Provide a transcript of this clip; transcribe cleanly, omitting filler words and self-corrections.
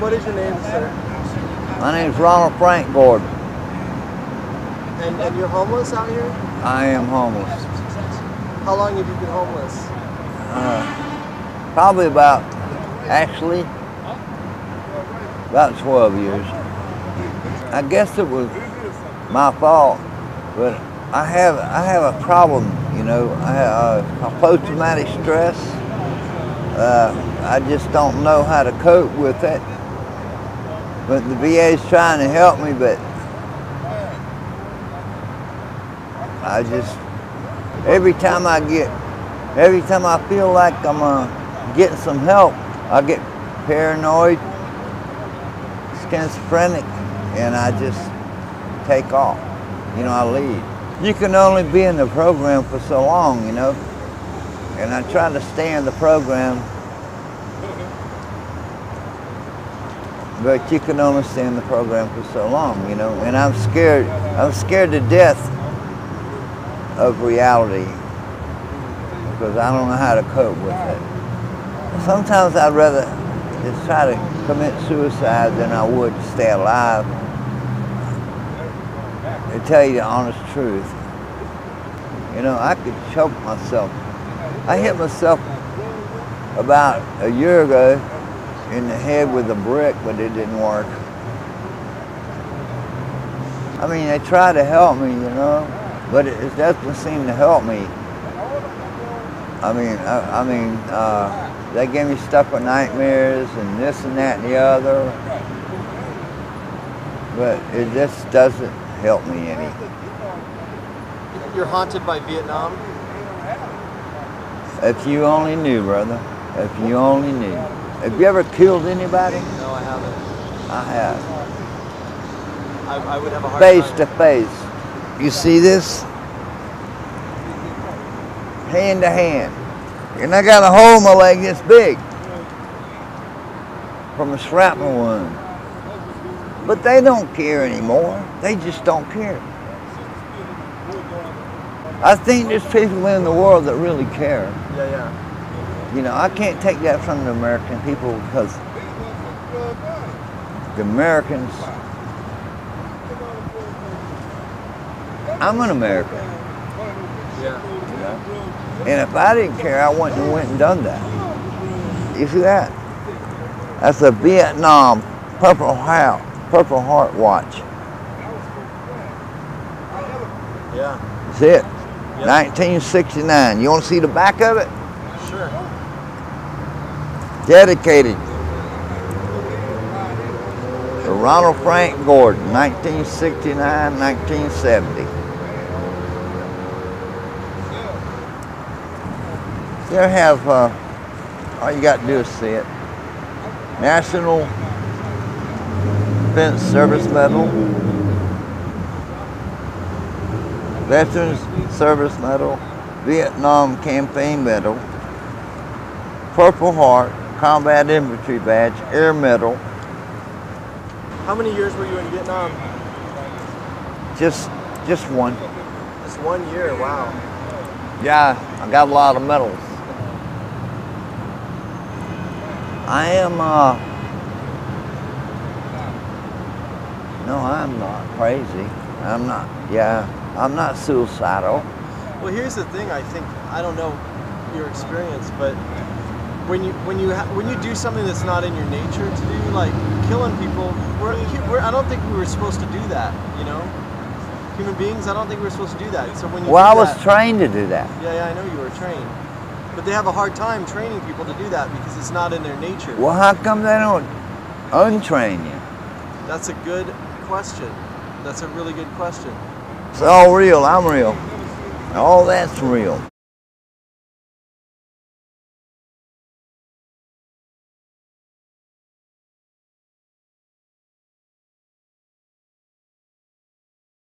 What is your name, sir? My name's Ronald Frankford. And you're homeless out here? I am homeless. How long have you been homeless? Probably about, actually, about 12 years. I guess it was my fault, but I have a problem, you know. I have post-traumatic stress. I just don't know how to cope with it. But the VA's trying to help me, but I just, every time I feel like I'm getting some help, I get paranoid, schizophrenic, and I just take off. You know, I leave. You can only be in the program for so long, you know, and I try to stay in the program, but you can only stay in the program for so long, you know, and I'm scared to death of reality, because I don't know how to cope with it. Sometimes I'd rather just try to commit suicide than I would stay alive. To tell you the honest truth, you know, I could choke myself. I hit myself about a year ago in the head with a brick, but it didn't work. I mean, they tried to help me, you know, but it doesn't seem to help me. I mean, they gave me stuff with nightmares and this and that and the other, but it just doesn't help me any. You're haunted by Vietnam? If you only knew, brother. If you only knew. Have you ever killed anybody? No, I haven't. I have. I would have a hard time. Face to face. You see this? Hand to hand. And I got a hole in my leg this big from a shrapnel wound. But they don't care anymore. They just don't care. I think there's people in the world that really care. Yeah, yeah. You know, I can't take that from the American people, because the Americans, I'm an American. Yeah. You know? And if I didn't care, I wouldn't have went and done that. You see that? That's a Vietnam Purple Heart watch. Yeah. That's it. Yep. 1969. You want to see the back of it? Sure. Dedicated to Ronald Frank Gordon, 1969, 1970. They have, all you got to do is see it. National Defense Service Medal, Veterans Service Medal, Vietnam Campaign Medal, Purple Heart, Combat Infantry Badge, Air Medal. How many years were you in Vietnam? Just one. Just 1 year, wow. Yeah, I got a lot of medals. I'm not crazy. I'm not suicidal. Well, here's the thing, I don't know your experience, but when you do something that's not in your nature to do, like killing people, I don't think we were supposed to do that, you know? Human beings, I don't think we were supposed to do that. So when you I was trained to do that. Yeah, yeah, I know you were trained. But they have a hard time training people to do that because it's not in their nature. Well, how come they don't untrain you? That's a good question. That's a really good question. It's all real. I'm real. All that's real.